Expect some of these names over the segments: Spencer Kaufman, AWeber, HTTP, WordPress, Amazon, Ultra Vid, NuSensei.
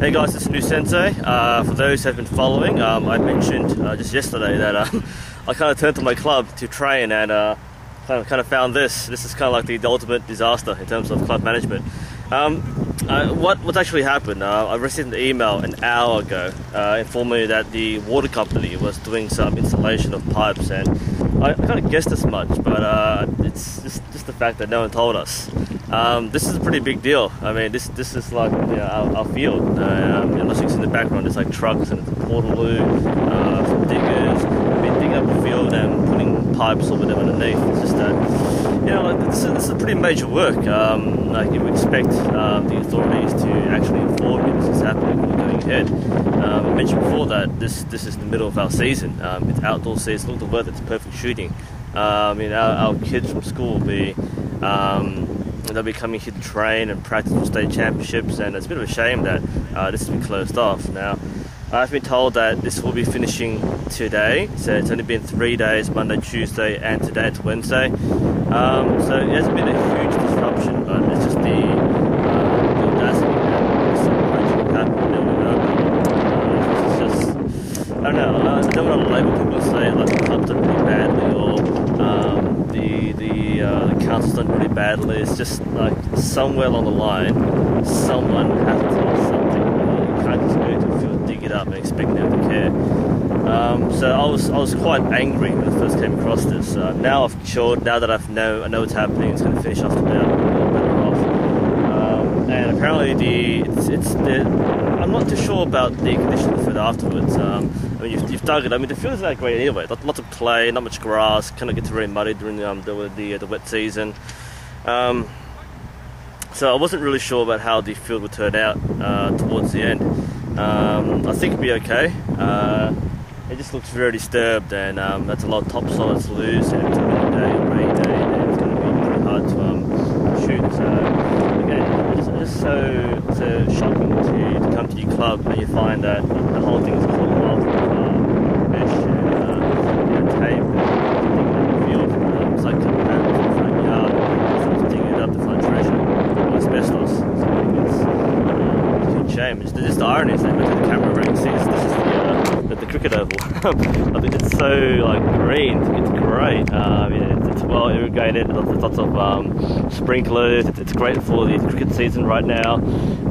Hey guys, this is NuSensei. For those who have been following, I mentioned just yesterday that I kind of turned to my club to train and kind of found this. This is kind of like the ultimate disaster in terms of club management. What's actually happened? I received an email an hour ago informing me that the water company was doing some installation of pipes, and I kind of guessed as much, but it's just the fact that no one told us. This is a pretty big deal. I mean, this is like, you know, our field. Unless you can see in the background, there's like trucks and it's Portaloo, some diggers. I mean, digging up the field and putting pipes over them underneath. It's just that, you know, like, this is pretty major work. Like you would expect the authorities to actually inform you this is happening and going ahead. I mentioned before that this is the middle of our season. It's outdoor season. Look at the weather. It's perfect shooting. I mean, our kids from school will be. They'll be coming here to train and practice for state championships, and it's a bit of a shame that this has been closed off. Now, I've been told that this will be finishing today, so it's only been 3 days, Monday, Tuesday, and today it's Wednesday. So it has been a huge disruption, but it's just the audacity that this situation will happen. It's just, I don't know, I don't want to label people and say like the clubs are pretty badly or the council's done pretty badly. It's just like somewhere along the line, someone has to tell us something. You can't just go to a field, dig it up, and expect them to care. So I was quite angry when I first came across this. Now I've chilled. Now that I know what's happening, it's going to finish off now. I'm better off. And apparently I'm not too sure about the condition of the field afterwards. I mean, you've dug it. I mean, the field isn't that great anyway. Lots of clay, not much grass. Kind of gets very muddy during the wet season. So I wasn't really sure about how the field would turn out towards the end. I think it'd be okay. It just looks very disturbed, and that's a lot of topsoil that's loose. And it's a windy day, a rainy day, and it's going to be pretty hard to shoot. So again, it's just so shocking to come to your club and you find that the whole thing is caught off with mesh and tape and digging up the field. It's like coming back to the front yard and someone's digging it up to find treasure or asbestos. So it's a shame. It's just the irony is that the camera rig sees this is the cricket oval. I think it's so like green. It's great. It's well irrigated. Lots of sprinklers. It's great for the cricket season right now.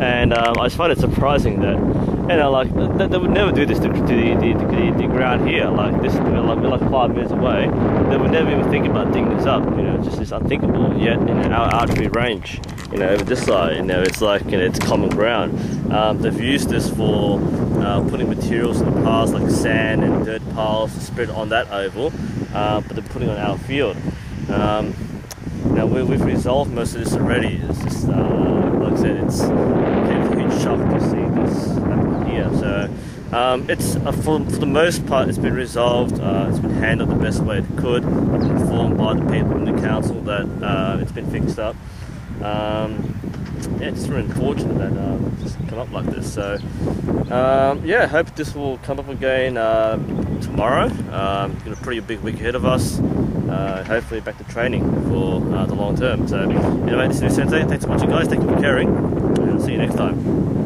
And I just find it surprising that, you know, like they would never do this to the ground here. Like this, we're like 5 minutes away. They would never even think about digging this up. You know, it's just it's unthinkable. Yet in our archery range, you know, over this side, you know, it's like, you know, it's common ground. They've used this for putting materials in the past, like sand and dirt piles, to spread on that oval, but they're putting on our field. Now we've resolved most of this already. It's just like I said, it's a huge shock to see this happen here. So it's for the most part, it's been resolved. It's been handled the best way it could. I've been informed by the people in the council that it's been fixed up. Yeah, it's just really unfortunate that it's come up like this. So yeah, hope this will come up again tomorrow. Got a pretty big week ahead of us. Hopefully back to training for the long term. So anyway, this is NuSensei. Thanks for watching, guys. Thank you for caring, and I'll see you next time.